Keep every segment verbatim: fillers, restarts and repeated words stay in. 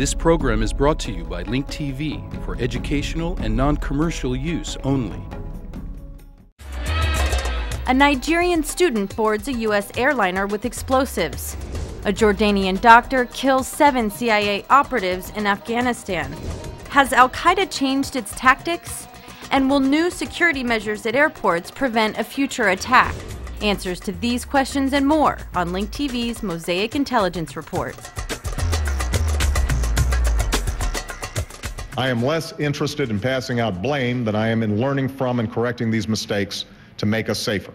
This program is brought to you by Link T V for educational and non-commercial use only. A Nigerian student boards a U S airliner with explosives. A Jordanian doctor kills seven C I A operatives in Afghanistan. Has Al-Qaeda changed its tactics? And will new security measures at airports prevent a future attack? Answers to these questions and more on Link T V's Mosaic Intelligence Report. I am less interested in passing out blame than I am in learning from and correcting these mistakes to make us safer.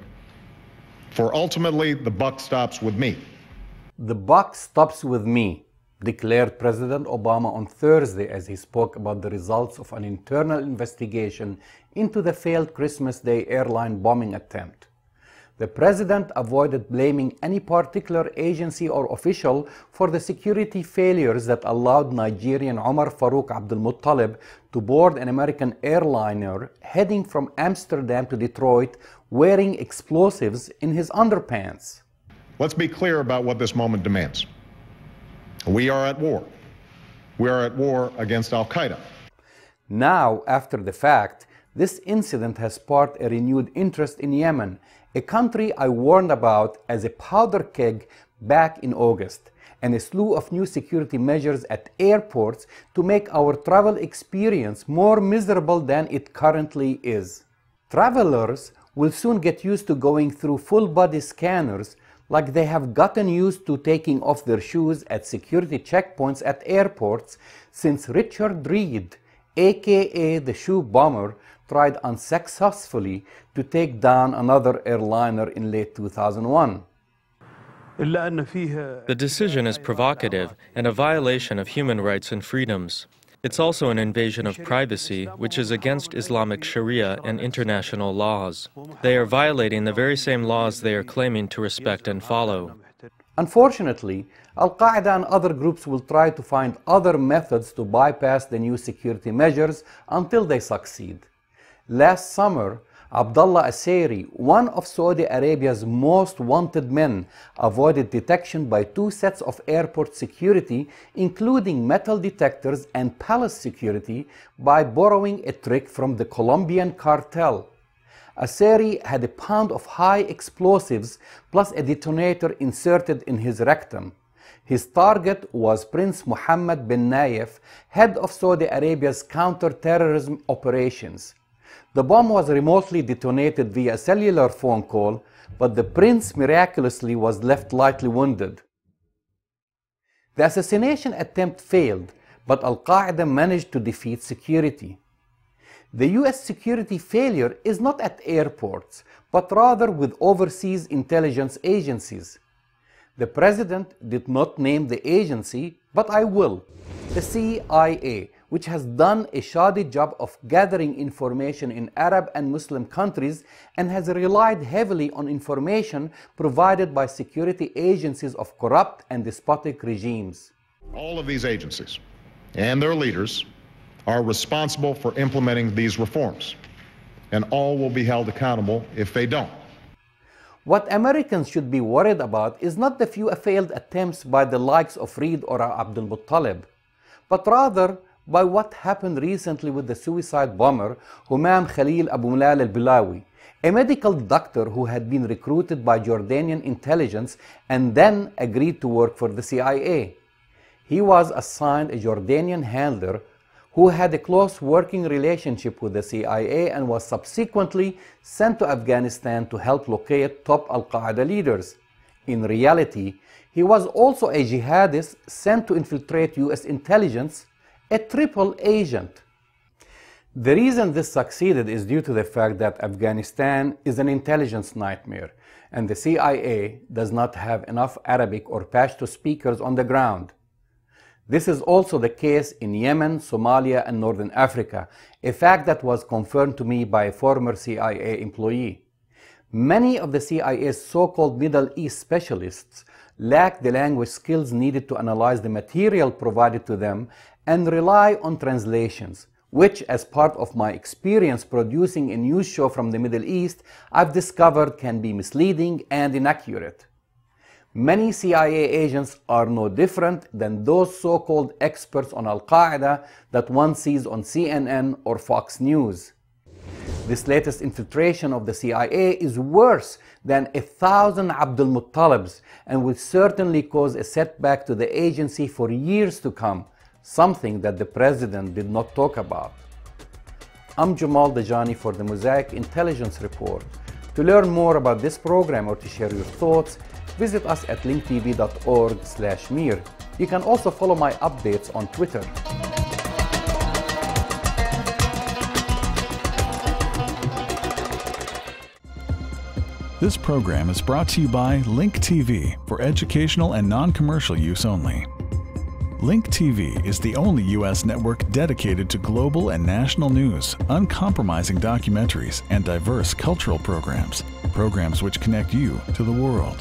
For ultimately, the buck stops with me. The buck stops with me, declared President Obama on Thursday as he spoke about the results of an internal investigation into the failed Christmas Day airline bombing attempt. The president avoided blaming any particular agency or official for the security failures that allowed Nigerian Umar Farouk Abdulmutallab to board an American airliner heading from Amsterdam to Detroit wearing explosives in his underpants. Let's be clear about what this moment demands. We are at war. We are at war against Al-Qaeda. Now, after the fact, this incident has sparked a renewed interest in Yemen, a country I warned about as a powder keg back in August, and a slew of new security measures at airports to make our travel experience more miserable than it currently is. Travelers will soon get used to going through full-body scanners like they have gotten used to taking off their shoes at security checkpoints at airports since Richard Reid, aka the shoe bomber, tried unsuccessfully to take down another airliner in late two thousand one. The decision is provocative and a violation of human rights and freedoms. It's also an invasion of privacy, which is against Islamic Sharia and international laws. They are violating the very same laws they are claiming to respect and follow. Unfortunately, Al-Qaeda and other groups will try to find other methods to bypass the new security measures until they succeed. Last summer, Abdullah Asieri, one of Saudi Arabia's most wanted men, avoided detection by two sets of airport security, including metal detectors and palace security, by borrowing a trick from the Colombian cartel. Asieri had a pound of high explosives plus a detonator inserted in his rectum. His target was Prince Mohammed bin Nayef, head of Saudi Arabia's counter-terrorism operations. The bomb was remotely detonated via cellular phone call, but the prince miraculously was left lightly wounded. The assassination attempt failed, but Al-Qaeda managed to defeat security. The U S security failure is not at airports, but rather with overseas intelligence agencies. The president did not name the agency, but I will, the C I A. Which has done a shoddy job of gathering information in Arab and Muslim countries and has relied heavily on information provided by security agencies of corrupt and despotic regimes. All of these agencies and their leaders are responsible for implementing these reforms, and all will be held accountable if they don't. What Americans should be worried about is not the few failed attempts by the likes of Reid or Abdulmutallab, but rather by what happened recently with the suicide bomber Humam Khalil Abu Mulal al-Bilawi, a medical doctor who had been recruited by Jordanian intelligence and then agreed to work for the C I A. He was assigned a Jordanian handler who had a close working relationship with the C I A and was subsequently sent to Afghanistan to help locate top Al-Qaeda leaders. In reality, he was also a jihadist sent to infiltrate U S intelligence, a triple agent. The reason this succeeded is due to the fact that Afghanistan is an intelligence nightmare, and the C I A does not have enough Arabic or Pashto speakers on the ground. This is also the case in Yemen, Somalia, and Northern Africa, a fact that was confirmed to me by a former C I A employee. Many of the C I A's so-called Middle East specialists lack the language skills needed to analyze the material provided to them and rely on translations, which, as part of my experience producing a news show from the Middle East, I've discovered can be misleading and inaccurate. Many C I A agents are no different than those so-called experts on Al-Qaeda that one sees on C N N or Fox News. This latest infiltration of the C I A is worse than a thousand Abdulmutallabs and will certainly cause a setback to the agency for years to come, something that the president did not talk about. I'm Jamal Dajani for the Mosaic Intelligence Report. To learn more about this program or to share your thoughts, visit us at linktv dot org slash mir. You can also follow my updates on Twitter. This program is brought to you by Link T V for educational and non-commercial use only. Link T V is the only U S network dedicated to global and national news, uncompromising documentaries, and diverse cultural programs, programs which connect you to the world.